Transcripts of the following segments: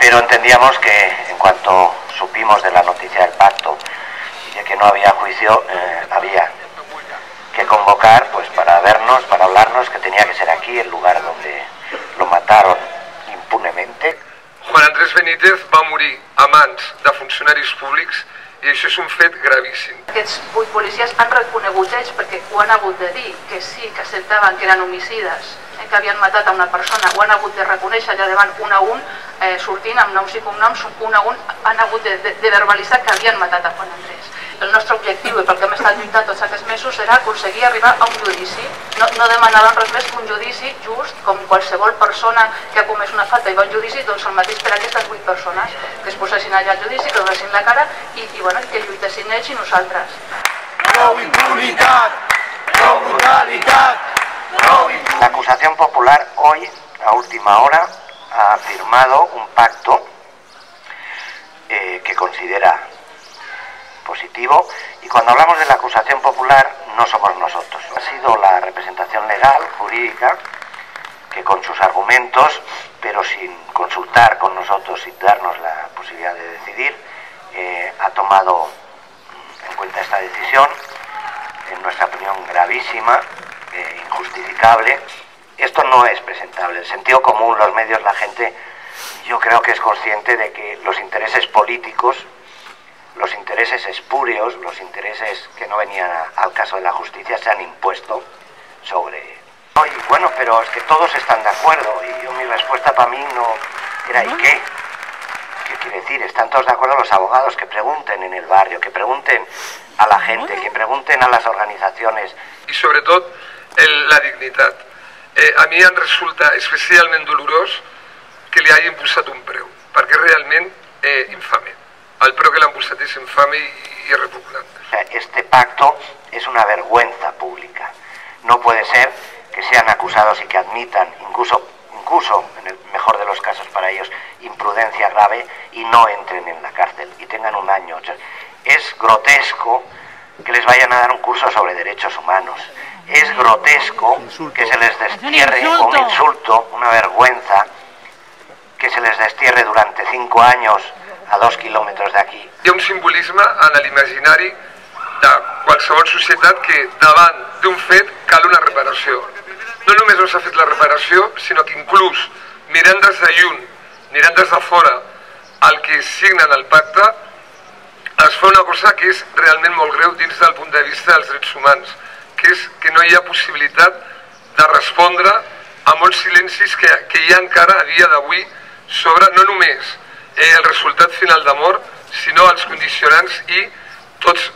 Pero entendíamos que en cuanto supimos de la noticia del pacto y de que no había juicio, había que convocar pues para vernos, para hablarnos, que tenía que ser aquí el lugar donde lo mataron impunemente. Juan Andrés Benítez va morir a mans de funcionaris públics i això és un fet gravíssim. Aquests 8 policies han reconegut ells perquè ho han hagut de dir, que sí, que acceptaven que eren homicides, que havien matat a una persona, ho han hagut de reconèixer allà davant un a un, sortint amb noms i cognoms, un a un han hagut de verbalitzar que havien matat a Juan Andrés. El nostre objectiu, i pel que hem estat lluitant tots aquests mesos, era aconseguir arribar a un judici. No demanàvem res més que un judici just, com qualsevol persona que ha comès una falta i va a un judici, doncs el mateix per aquestes 8 persones, que es posessin allà al judici, que donessin la cara i que lluitessin ells i nosaltres. No impunitat, no brutalitat. La acusación popular hoy, a última hora, ha firmado un pacto que considera positivo, y cuando hablamos de la acusación popular no somos nosotros. Ha sido la representación legal, jurídica, que con sus argumentos, pero sin consultar con nosotros, sin darnos la posibilidad de decidir, ha tomado en cuenta esta decisión, en nuestra opinión gravísima, injustificable. Esto no es presentable. El sentido común, los medios, la gente, yo creo que es consciente de que los intereses políticos, los intereses espurios, los intereses que no venían al caso de la justicia se han impuesto sobre... Y bueno, pero es que todos están de acuerdo, y mi respuesta para mí no era ¿y qué? ¿Qué quiere decir? Están todos de acuerdo los abogados, que pregunten en el barrio, que pregunten a la gente, que pregunten a las organizaciones. Y sobre todo la dignitat. A mi em resulta especialment dolorós que li hagin posat un preu, perquè és realment infame. El preu que l'han posat és infame i repugnant. Este pacto es una vergüenza pública. No puede ser que sean acusados y que admitan, incluso en el mejor de los casos para ellos, imprudencia grave y no entren en la cárcel y tengan un año. O sea, es grotesco que les vayan a dar un curso sobre derechos humanos. Es grotesco que se les destierre, un insulto, una vergüenza, que se les destierre durante 5 años a 2 kilómetros de aquí. Hi ha un simbolisme en l'imaginari de qualsevol societat que davant d'un fet cal una reparació. No només no s'ha fet la reparació, sinó que inclús mirant des de lluny, mirant des de fora, el que signen el pacte es fa una cosa que és realment molt greu dins del punt de vista dels drets humans, que és que no hi ha possibilitat de respondre a molts silencis que hi ha encara a dia d'avui sobre no només el resultat final de mort, sinó els condicionants i tots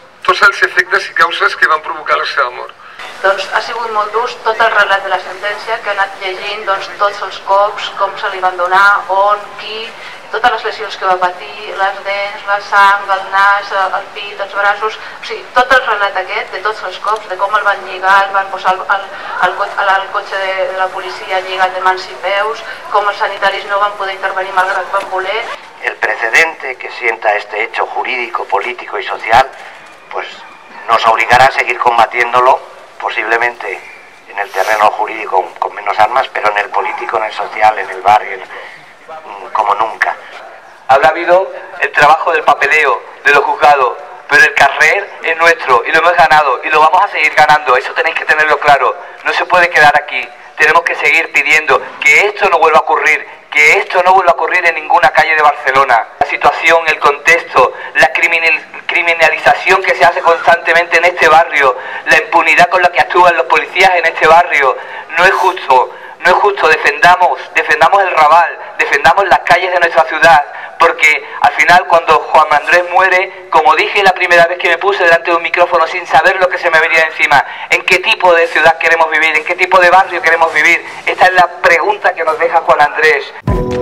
els efectes i causes que van provocar la seva mort. Doncs ha sigut molt dur tot el relat de la sentència, que ha anat llegint tots els cops, com se li van donar, on, qui, totes les lesions que va patir, les dents, la sang, el nas, el pit, els braços, o sigui, tot el relat aquest, de tots els cops, de com el van lligar, el van posar al cotxe de la policia lligat de mans i peus, com els sanitaris no van poder intervenir malgrat que van voler. El precedente que sienta este hecho jurídico, político y social, pues nos obligará a seguir combatiéndolo, posiblemente en el terreno jurídico con menos armas, pero en el político, en el social, en el barrio, como nunca. Habrá habido el trabajo del papeleo, de los juzgados, pero el carrer es nuestro y lo hemos ganado y lo vamos a seguir ganando, eso tenéis que tenerlo claro. No se puede quedar aquí, tenemos que seguir pidiendo que esto no vuelva a ocurrir, que esto no vuelva a ocurrir en ninguna calle de Barcelona. La situación, el contexto, la criminalización que se hace constantemente en este barrio, la impunidad con la que actúan los policías en este barrio, no es justo. No es justo, defendamos el Raval, defendamos las calles de nuestra ciudad, porque al final cuando Juan Andrés muere, como dije la primera vez que me puse delante de un micrófono sin saber lo que se me venía encima, ¿en qué tipo de ciudad queremos vivir? ¿En qué tipo de barrio queremos vivir? Esta es la pregunta que nos deja Juan Andrés.